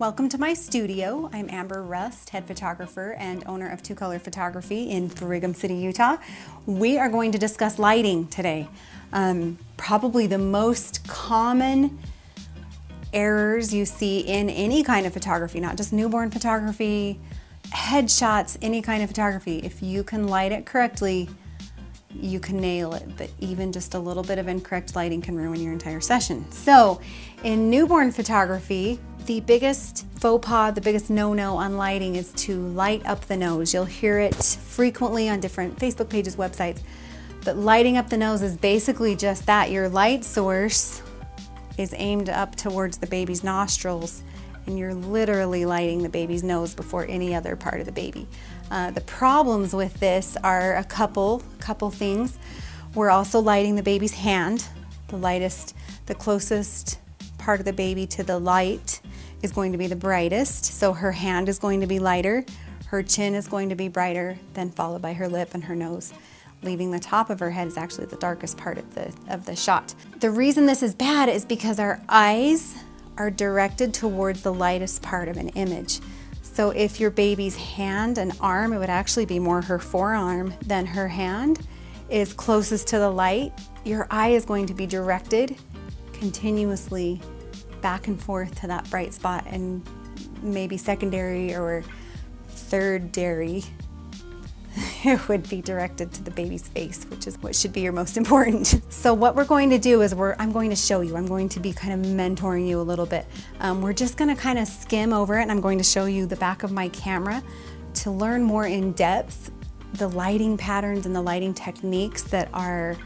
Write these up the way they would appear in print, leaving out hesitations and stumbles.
Welcome to my studio. I'm Amber Rust, head photographer and owner of Two Color Photography in Brigham City, Utah. We are going to discuss lighting today. Probably the most common errors you see in any kind of photography, not just newborn photography, headshots, any kind of photography. If you can light it correctly, you can nail it, but even just a little bit of incorrect lighting can ruin your entire session. So in newborn photography, the biggest faux pas, the biggest no-no on lighting is to light up the nose. You'll hear it frequently on different Facebook pages, websites, but lighting up the nose is basically just that. Your light source is aimed up towards the baby's nostrils, and you're literally lighting the baby's nose before any other part of the baby. The problems with this are a couple things. We're also lighting the baby's hand. The lightest, the closest part of the baby to the light is going to be the brightest, so her hand is going to be lighter, her chin is going to be brighter, then followed by her lip and her nose. Leaving the top of her head is actually the darkest part of the shot. The reason this is bad is because our eyes are directed towards the lightest part of an image. So if your baby's hand and arm, it would actually be more her forearm than her hand, is closest to the light, your eye is going to be directed continuously back and forth to that bright spot, and maybe secondary or thirdary, it would be directed to the baby's face, which is what should be your most important. So what we're going to do is I'm going to show you, I'm going to be kind of mentoring you a little bit. We're just gonna kind of skim over it, and I'm going to show you the back of my camera to learn more in depth the lighting patterns and the lighting techniques that are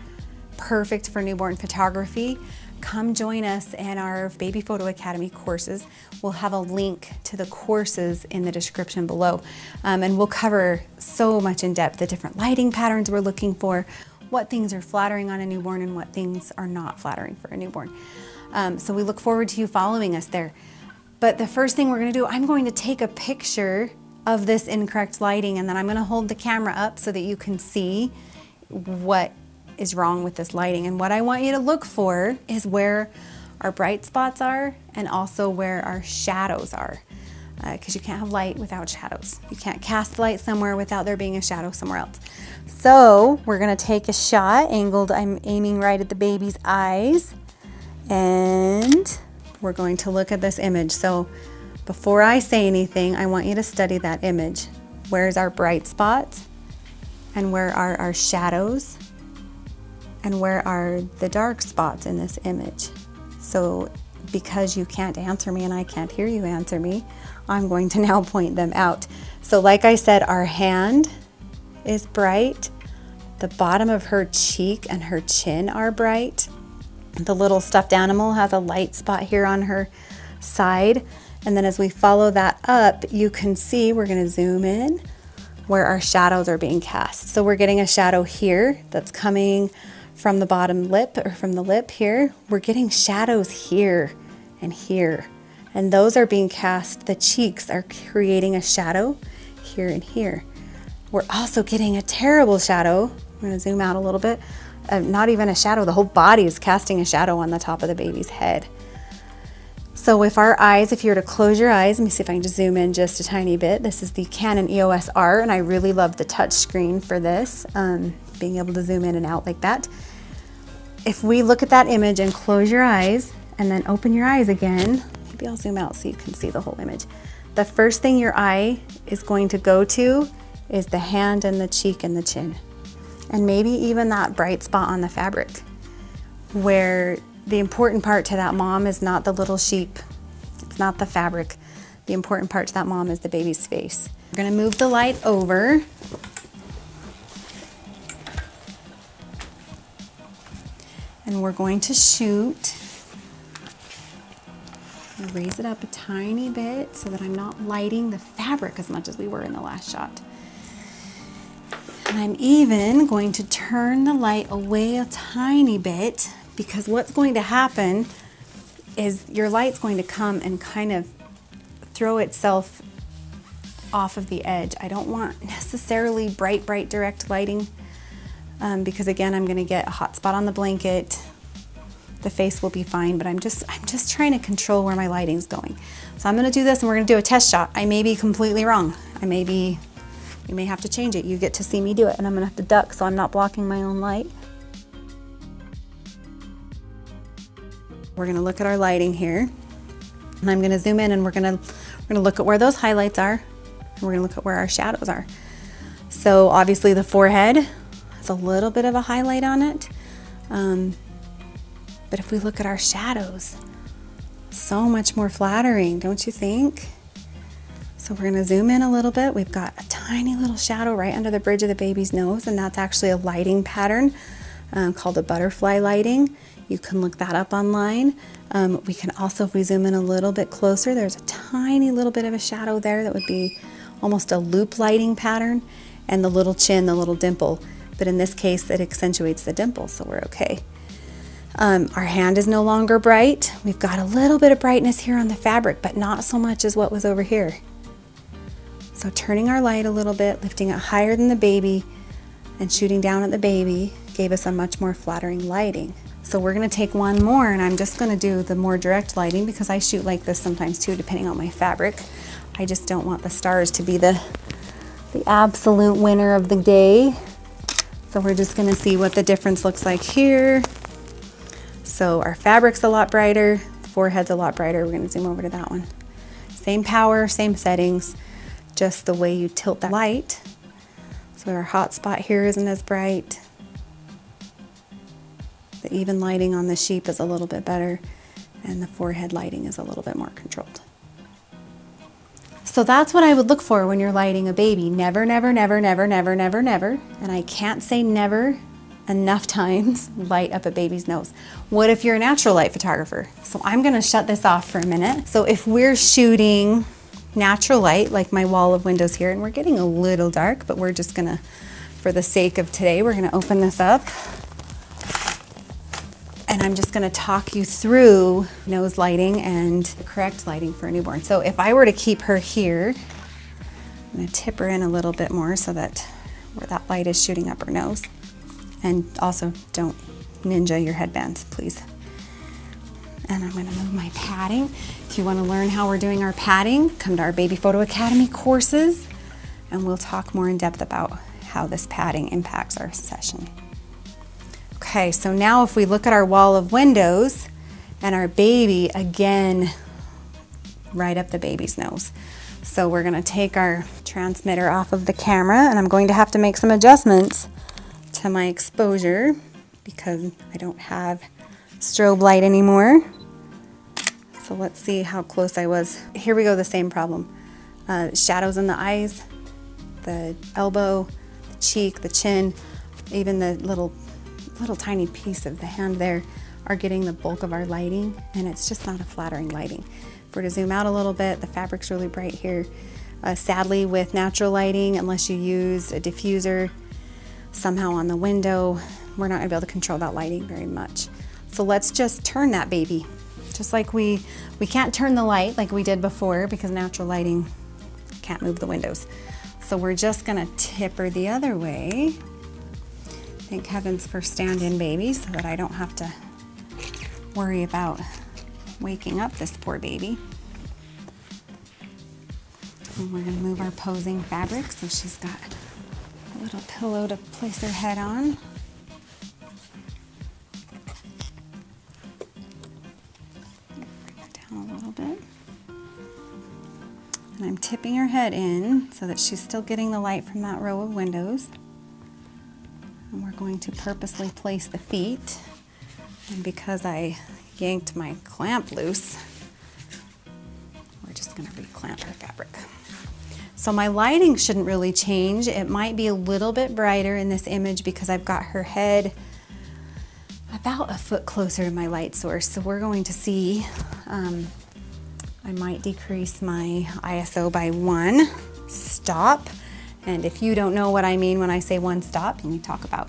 perfect for newborn photography. Come join us in our Baby Photo Academy courses. We'll have a link to the courses in the description below. And we'll cover so much in depth, the different lighting patterns we're looking for, what things are flattering on a newborn and what things are not flattering for a newborn. So we look forward to you following us there. But the first thing we're gonna do, I'm going to take a picture of this incorrect lighting, and then I'm gonna hold the camera up so that you can see what is wrong with this lighting. And what I want you to look for is where our bright spots are and also where our shadows are, because you can't have light without shadows. You can't cast light somewhere without there being a shadow somewhere else. So we're gonna take a shot angled, I'm aiming right at the baby's eyes, and we're going to look at this image. So before I say anything, I want you to study that image. Where's our bright spots, and where are our shadows, and where are the dark spots in this image? So because you can't answer me and I can't hear you answer me, I'm going to now point them out. So like I said, our hand is bright. The bottom of her cheek and her chin are bright. The little stuffed animal has a light spot here on her side. And then as we follow that up, you can see, we're gonna zoom in, where our shadows are being cast. So we're getting a shadow here that's coming from the bottom lip, or from the lip here. We're getting shadows here and here, and those are being cast. The cheeks are creating a shadow here and here. We're also getting a terrible shadow. I'm gonna zoom out a little bit. Not even a shadow, the whole body is casting a shadow on the top of the baby's head. So if our eyes, if you were to close your eyes, let me see if I can just zoom in just a tiny bit. This is the Canon EOS R, and I really love the touch screen for this, being able to zoom in and out like that. If we look at that image and close your eyes and then open your eyes again, maybe I'll zoom out so you can see the whole image. The first thing your eye is going to go to is the hand and the cheek and the chin, and maybe even that bright spot on the fabric, where the important part to that mom is not the little sheep, it's not the fabric. The important part to that mom is the baby's face. We're gonna move the light over. And we're going to shoot. I'm gonna raise it up a tiny bit so that I'm not lighting the fabric as much as we were in the last shot. And I'm even going to turn the light away a tiny bit, because what's going to happen is your light's going to come and kind of throw itself off of the edge. I don't want necessarily bright direct lighting, because again, I'm gonna get a hot spot on the blanket, the face will be fine, but I'm just trying to control where my lighting's going. So I'm gonna do this and we're gonna do a test shot. I may be completely wrong. You may have to change it. You get to see me do it, and I'm gonna have to duck so I'm not blocking my own light. We're gonna look at our lighting here, and I'm gonna zoom in, and we're gonna look at where those highlights are, and we're gonna look at where our shadows are. So obviously the forehead has a little bit of a highlight on it, but if we look at our shadows, so much more flattering, don't you think? So we're gonna zoom in a little bit. We've got a tiny little shadow right under the bridge of the baby's nose, and that's actually a lighting pattern called a butterfly lighting. You can look that up online. We can also, if we zoom in a little bit closer, there's a tiny little bit of a shadow there that would be almost a loop lighting pattern, and the little chin, the little dimple. But in this case, it accentuates the dimple, so we're okay. Our hand is no longer bright. We've got a little bit of brightness here on the fabric, but not so much as what was over here. So turning our light a little bit, lifting it higher than the baby, and shooting down at the baby gave us a much more flattering lighting. So we're gonna take one more, and I'm just gonna do the more direct lighting because I shoot like this sometimes too, depending on my fabric. I just don't want the stars to be the absolute winner of the day. So we're just gonna see what the difference looks like here. So our fabric's a lot brighter, the forehead's a lot brighter. We're gonna zoom over to that one. Same power, same settings, just the way you tilt that light. So our hot spot here isn't as bright. The even lighting on the sheep is a little bit better, and the forehead lighting is a little bit more controlled. So that's what I would look for when you're lighting a baby. Never, never, never, never, never, never, never, and I can't say never enough times, light up a baby's nose. What if you're a natural light photographer? So I'm gonna shut this off for a minute. So if we're shooting natural light, like my wall of windows here, and we're getting a little dark, but we're just gonna, for the sake of today, we're gonna open this up. And I'm just gonna talk you through nose lighting and the correct lighting for a newborn. So if I were to keep her here, I'm gonna tip her in a little bit more so that where that light is shooting up her nose. And also don't ninja your headbands, please. And I'm gonna move my padding. If you wanna learn how we're doing our padding, come to our Baby Photo Academy courses, and we'll talk more in depth about how this padding impacts our session. Okay, so now if we look at our wall of windows and our baby, again, right up the baby's nose. So we're gonna take our transmitter off of the camera, and I'm going to have to make some adjustments to my exposure because I don't have strobe light anymore. So let's see how close I was. Here we go, the same problem. Shadows in the eyes, the elbow, the cheek, the chin, even the little tiny piece of the hand there are getting the bulk of our lighting, and it's just not a flattering lighting. If we're to zoom out a little bit, the fabric's really bright here. Sadly, with natural lighting, unless you use a diffuser somehow on the window, we're not gonna be able to control that lighting very much. So let's just turn that baby. Just like we can't turn the light like we did before because natural lighting can't move the windows. So we're just gonna tip her the other way. Thank heavens for Stand In Baby so that I don't have to worry about waking up this poor baby. And we're gonna move our posing fabric so she's got a little pillow to place her head on. Bring it down a little bit. And I'm tipping her head in so that she's still getting the light from that row of windows. And we're going to purposely place the feet. And because I yanked my clamp loose, we're just gonna reclamp her fabric. So my lighting shouldn't really change. It might be a little bit brighter in this image because I've got her head about a foot closer to my light source. So we're going to see, I might decrease my ISO by 1 stop. And if you don't know what I mean when I say 1 stop, and you talk about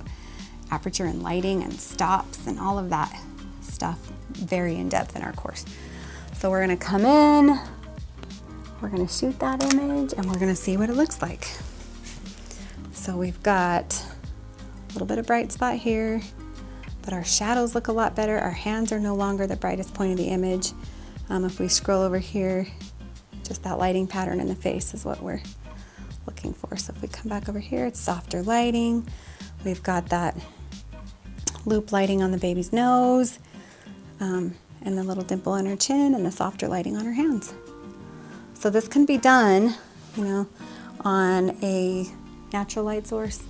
aperture and lighting and stops and all of that stuff very in depth in our course. So we're gonna come in, we're gonna shoot that image, and we're gonna see what it looks like. So we've got a little bit of bright spot here, but our shadows look a lot better. Our hands are no longer the brightest point of the image. If we scroll over here, just that lighting pattern in the face is what we're looking for. So if we come back over here, it's softer lighting. We've got that loop lighting on the baby's nose, and the little dimple on her chin, and the softer lighting on her hands. So this can be done, you know, on a natural light source,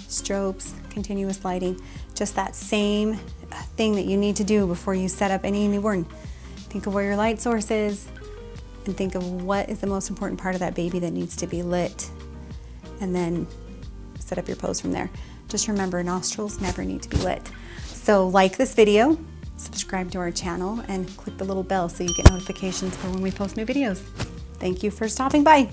strobes, continuous lighting, just that same thing that you need to do before you set up any newborn. Think of where your light source is, and think of what is the most important part of that baby that needs to be lit, and then set up your pose from there. Just remember, nostrils never need to be lit. So like this video, subscribe to our channel, and click the little bell so you get notifications for when we post new videos. Thank you for stopping by.